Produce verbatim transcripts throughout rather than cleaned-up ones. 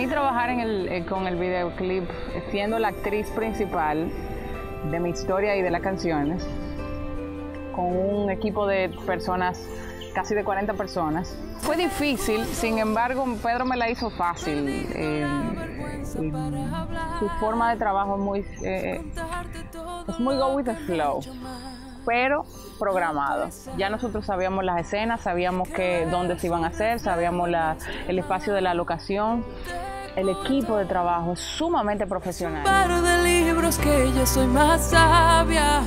mí trabajar en el, eh, con el videoclip, siendo la actriz principal de mi historia y de las canciones, con un equipo de personas, casi de cuarenta personas, fue difícil. Sin embargo, Pedro me la hizo fácil. Eh, su forma de trabajo es muy, eh, es muy go with the flow, pero programado. Ya nosotros sabíamos las escenas, sabíamos que, dónde se iban a hacer, sabíamos la, el espacio de la locación. El equipo de trabajo es sumamente profesional. Par de libros que yo soy más sabia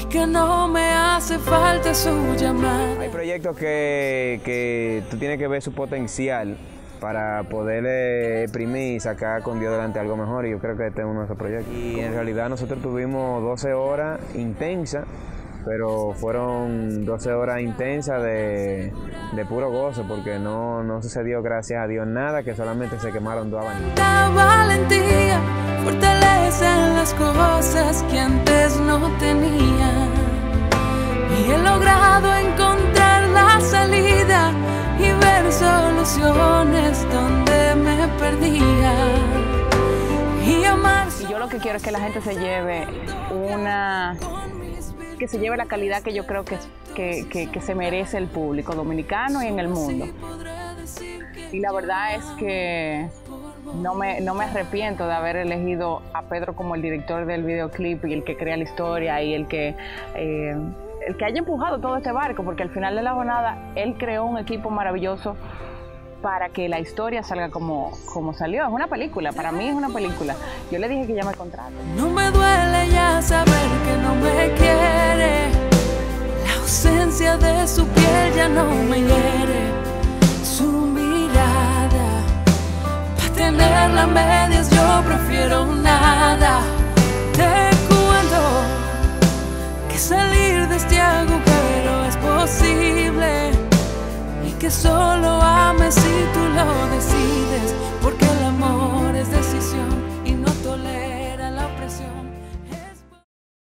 y que no me hace falta su llamada. Hay proyectos que, que tú tienes que ver su potencial para poder eh, exprimir y sacar con Dios delante algo mejor, y yo creo que este es uno de esos proyectos. Y en realidad nosotros tuvimos doce horas intensas, pero fueron doce horas intensas de, de puro gozo, porque no, no sucedió, gracias a Dios, nada, que solamente se quemaron dos abanicos. La valentía fortalece las cosas que antes no tenía, y he logrado encontrar la salida y ver soluciones donde me perdía. Y amar... Y yo lo que quiero es que la gente se lleve una... que se lleve la calidad que yo creo que, que, que, que se merece el público dominicano y en el mundo. Y la verdad es que no me, no me arrepiento de haber elegido a Pedro como el director del videoclip y el que crea la historia y el que, eh, el que haya empujado todo este barco, porque al final de la jornada él creó un equipo maravilloso para que la historia salga como, como salió. Es una película, para mí es una película. Yo le dije que ya me contrato. No me duele ya saber que no me quiere, la ausencia de su piel ya no me hiere, su mirada, para tenerla a medias yo prefiero nada. Te cuento que salir de este agujero es posible y que solo hay